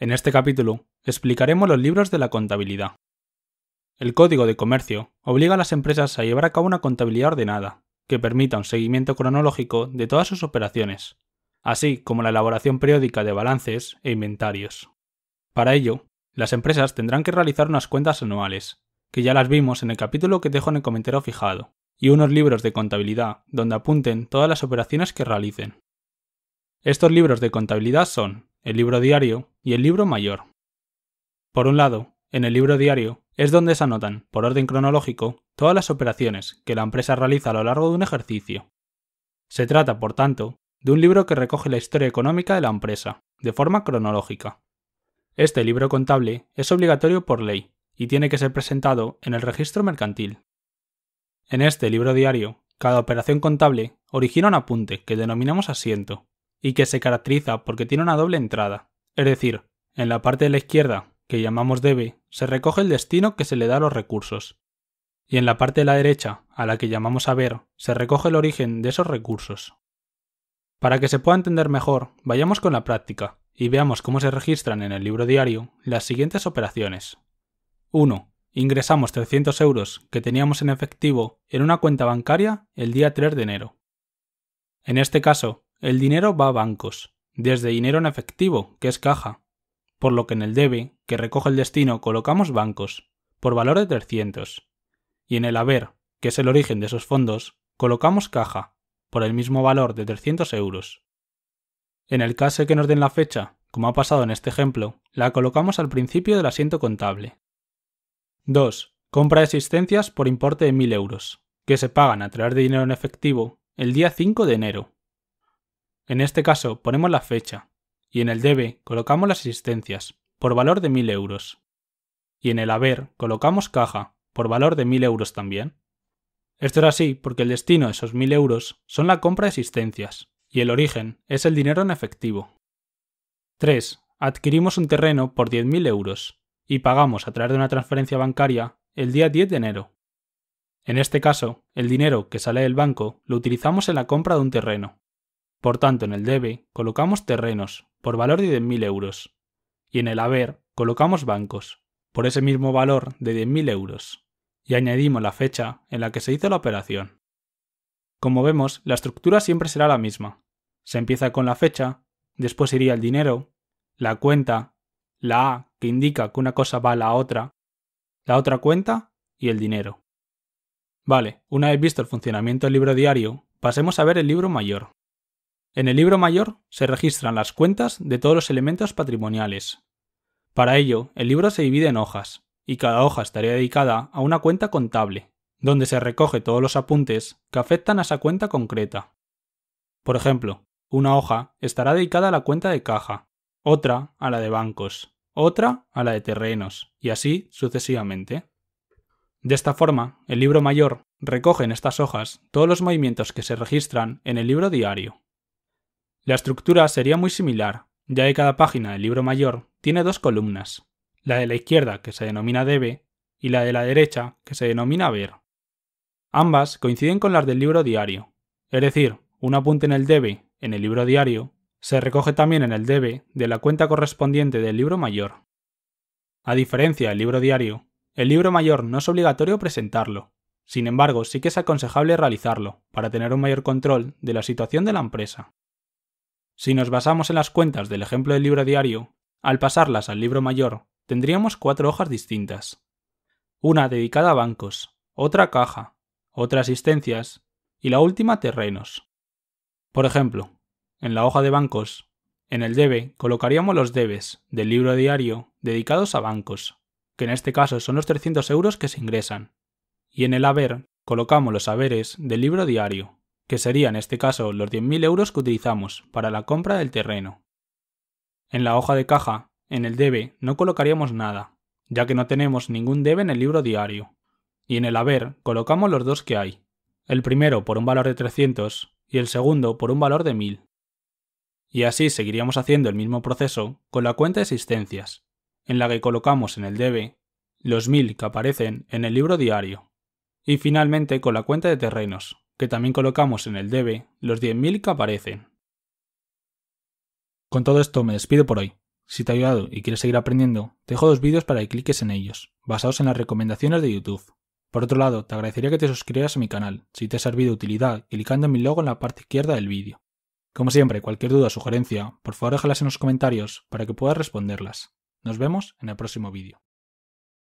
En este capítulo explicaremos los libros de la contabilidad. El Código de Comercio obliga a las empresas a llevar a cabo una contabilidad ordenada, que permita un seguimiento cronológico de todas sus operaciones, así como la elaboración periódica de balances e inventarios. Para ello, las empresas tendrán que realizar unas cuentas anuales, que ya las vimos en el capítulo que dejo en el comentario fijado, y unos libros de contabilidad donde apunten todas las operaciones que realicen. Estos libros de contabilidad son el libro diario y el libro mayor. Por un lado, en el libro diario es donde se anotan, por orden cronológico, todas las operaciones que la empresa realiza a lo largo de un ejercicio. Se trata, por tanto, de un libro que recoge la historia económica de la empresa, de forma cronológica. Este libro contable es obligatorio por ley y tiene que ser presentado en el registro mercantil. En este libro diario, cada operación contable origina un apunte que denominamos asiento y que se caracteriza porque tiene una doble entrada, es decir, en la parte de la izquierda, que llamamos debe, se recoge el destino que se le da a los recursos, y en la parte de la derecha, a la que llamamos haber, se recoge el origen de esos recursos. Para que se pueda entender mejor, vayamos con la práctica y veamos cómo se registran en el libro diario las siguientes operaciones. 1. Ingresamos 300 euros que teníamos en efectivo en una cuenta bancaria el día 3 de enero. En este caso, el dinero va a bancos, desde dinero en efectivo, que es caja, por lo que en el debe, que recoge el destino, colocamos bancos, por valor de 300, y en el haber, que es el origen de esos fondos, colocamos caja, por el mismo valor de 300 euros. En el caso de que nos den la fecha, como ha pasado en este ejemplo, la colocamos al principio del asiento contable. 2. Compra de existencias por importe de 1.000 euros, que se pagan a través de dinero en efectivo el día 5 de enero. En este caso ponemos la fecha, y en el debe colocamos las existencias, por valor de 1.000 euros. Y en el haber colocamos caja, por valor de 1.000 euros también. Esto es así porque el destino de esos 1.000 euros son la compra de existencias, y el origen es el dinero en efectivo. 3. Adquirimos un terreno por 10.000 euros. Y pagamos a través de una transferencia bancaria el día 10 de enero. En este caso, el dinero que sale del banco lo utilizamos en la compra de un terreno. Por tanto, en el debe colocamos terrenos, por valor de 10.000 euros. Y en el haber colocamos bancos, por ese mismo valor de 10.000 euros. Y añadimos la fecha en la que se hizo la operación. Como vemos, la estructura siempre será la misma. Se empieza con la fecha, después iría el dinero, la cuenta, la A, que indica que una cosa va a la otra cuenta y el dinero. Vale, una vez visto el funcionamiento del libro diario, pasemos a ver el libro mayor. En el libro mayor se registran las cuentas de todos los elementos patrimoniales. Para ello, el libro se divide en hojas, y cada hoja estaría dedicada a una cuenta contable, donde se recoge todos los apuntes que afectan a esa cuenta concreta. Por ejemplo, una hoja estará dedicada a la cuenta de caja, otra a la de bancos, otra a la de terrenos, y así sucesivamente. De esta forma, el libro mayor recoge en estas hojas todos los movimientos que se registran en el libro diario. La estructura sería muy similar, ya que cada página del libro mayor tiene dos columnas, la de la izquierda que se denomina debe y la de la derecha que se denomina haber. Ambas coinciden con las del libro diario, es decir, un apunte en el debe en el libro diario se recoge también en el debe de la cuenta correspondiente del libro mayor. A diferencia del libro diario, el libro mayor no es obligatorio presentarlo, sin embargo sí que es aconsejable realizarlo para tener un mayor control de la situación de la empresa. Si nos basamos en las cuentas del ejemplo del libro diario, al pasarlas al libro mayor tendríamos cuatro hojas distintas. Una dedicada a bancos, otra a caja, otra a existencias y la última a terrenos. Por ejemplo, en la hoja de bancos, en el debe colocaríamos los debes del libro diario dedicados a bancos, que en este caso son los 300 euros que se ingresan, y en el haber colocamos los haberes del libro diario, que sería en este caso los 10.000 euros que utilizamos para la compra del terreno. En la hoja de caja, en el debe no colocaríamos nada, ya que no tenemos ningún debe en el libro diario, y en el haber colocamos los dos que hay, el primero por un valor de 300 y el segundo por un valor de 1.000. Y así seguiríamos haciendo el mismo proceso con la cuenta de existencias, en la que colocamos en el debe los 1.000 que aparecen en el libro diario, y finalmente con la cuenta de terrenos, que también colocamos en el debe los 10.000 que aparecen. Con todo esto me despido por hoy. Si te ha ayudado y quieres seguir aprendiendo, te dejo dos vídeos para que cliques en ellos, basados en las recomendaciones de YouTube. Por otro lado, te agradecería que te suscribieras a mi canal, si te ha servido de utilidad, clicando en mi logo en la parte izquierda del vídeo. Como siempre, cualquier duda o sugerencia, por favor déjalas en los comentarios para que puedas responderlas. Nos vemos en el próximo vídeo.